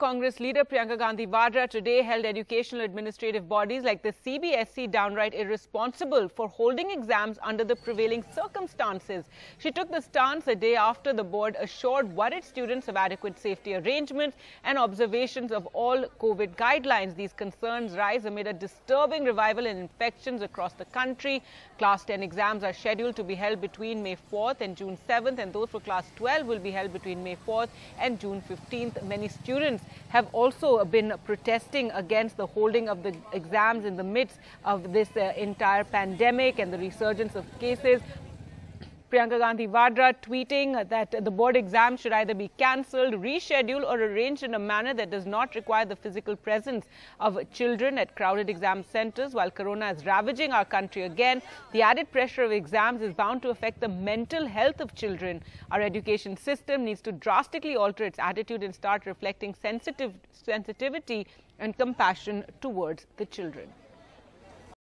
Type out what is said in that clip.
Congress leader Priyanka Gandhi Vadra today held educational administrative bodies like the CBSE downright irresponsible for holding exams under the prevailing circumstances. She took the stance a day after the board assured worried students of adequate safety arrangements and observations of all COVID guidelines. These concerns rise amid a disturbing revival in infections across the country. Class 10 exams are scheduled to be held between May 4th and June 7th, and those for class 12 will be held between May 4th and June 15th. Many students have also been protesting against the holding of the exams in the midst of this entire pandemic and the resurgence of cases. Priyanka Gandhi Vadra tweeting that the board exam should either be cancelled, rescheduled or arranged in a manner that does not require the physical presence of children at crowded exam centres. While corona is ravaging our country again, the added pressure of exams is bound to affect the mental health of children. Our education system needs to drastically alter its attitude and start reflecting sensitivity and compassion towards the children.